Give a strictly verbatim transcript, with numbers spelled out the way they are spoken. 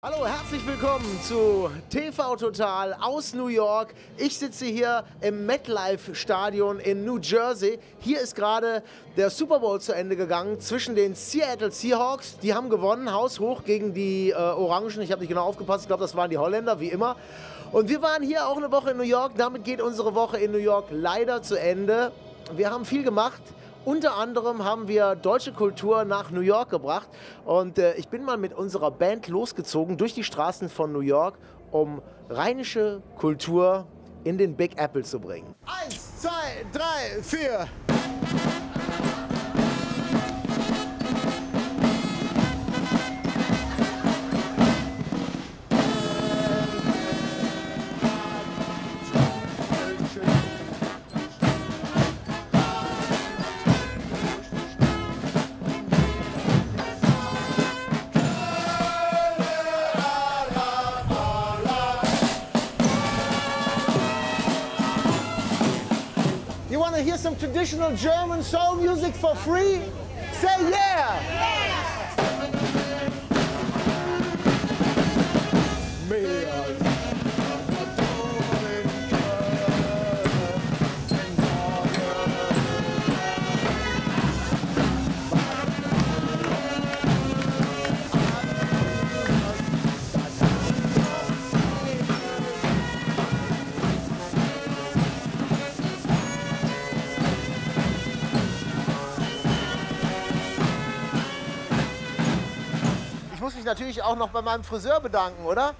Hallo, herzlich willkommen zu T V Total aus New York. Ich sitze hier im MetLife-Stadion in New Jersey. Hier ist gerade der Super Bowl zu Ende gegangen zwischen den Seattle Seahawks. Die haben gewonnen, haushoch gegen die äh, Orangen. Ich habe nicht genau aufgepasst, ich glaube, das waren die Holländer, wie immer. Und wir waren hier auch eine Woche in New York. Damit geht unsere Woche in New York leider zu Ende. Wir haben viel gemacht. Unter anderem haben wir deutsche Kultur nach New York gebracht und äh, ich bin mal mit unserer Band losgezogen durch die Straßen von New York, um rheinische Kultur in den Big Apple zu bringen. Eins, zwei, drei, vier. You want to hear some traditional German soul music for free? Say yeah! Yeah! Ich muss mich natürlich auch noch bei meinem Friseur bedanken, oder?